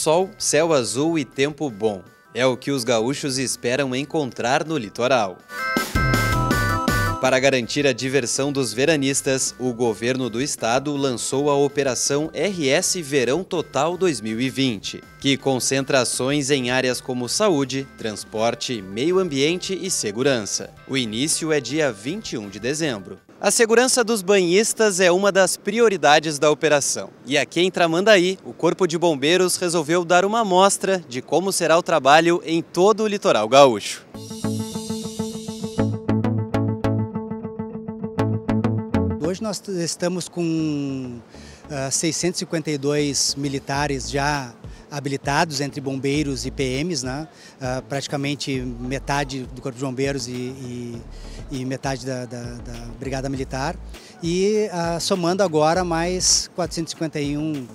Sol, céu azul e tempo bom. É o que os gaúchos esperam encontrar no litoral. Para garantir a diversão dos veranistas, o governo do estado lançou a Operação RS Verão Total 2020, que concentra ações em áreas como saúde, transporte, meio ambiente e segurança. O início é dia 21 de dezembro. A segurança dos banhistas é uma das prioridades da operação. E aqui em Tramandaí, o Corpo de Bombeiros resolveu dar uma amostra de como será o trabalho em todo o litoral gaúcho. Hoje nós estamos com 652 militares já habilitados entre bombeiros e PMs, né? Praticamente metade do Corpo de Bombeiros e metade da Brigada Militar, e somando agora mais 451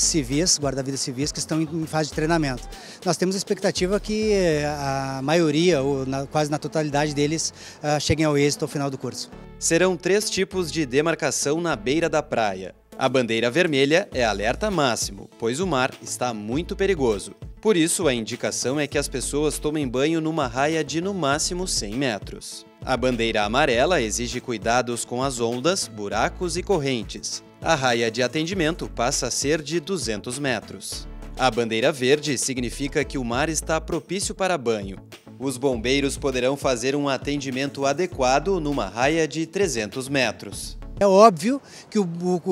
civis, guarda-vidas civis, que estão em fase de treinamento. Nós temos a expectativa que a maioria, ou quase na totalidade deles, cheguem ao êxito ao final do curso. Serão três tipos de demarcação na beira da praia. A bandeira vermelha é alerta máximo, pois o mar está muito perigoso. Por isso, a indicação é que as pessoas tomem banho numa raia de no máximo 100 metros. A bandeira amarela exige cuidados com as ondas, buracos e correntes. A raia de atendimento passa a ser de 200 metros. A bandeira verde significa que o mar está propício para banho. Os bombeiros poderão fazer um atendimento adequado numa raia de 300 metros. É óbvio que o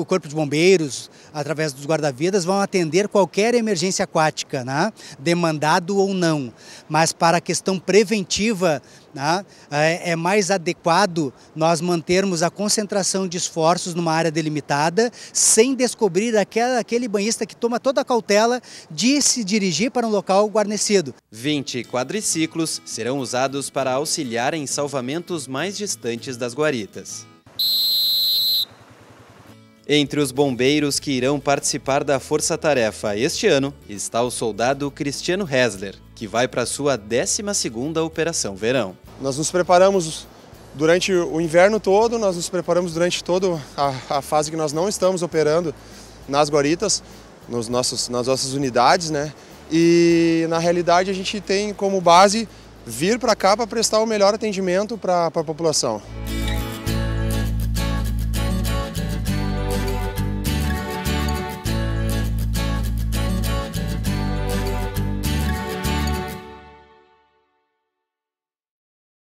Corpo de Bombeiros, através dos guarda-vidas, vão atender qualquer emergência aquática, né? Demandado ou não. Mas para a questão preventiva, né? É mais adequado nós mantermos a concentração de esforços numa área delimitada, sem descobrir aquele banhista que toma toda a cautela de se dirigir para um local guarnecido. 20 quadriciclos serão usados para auxiliar em salvamentos mais distantes das guaritas. Entre os bombeiros que irão participar da força-tarefa este ano está o soldado Cristiano Hessler, que vai para a sua 12ª Operação Verão. Nós nos preparamos durante o inverno todo, nós nos preparamos durante toda a fase que nós não estamos operando nas guaritas, nas nossas unidades, né? E na realidade a gente tem como base vir para cá para prestar o melhor atendimento para a população.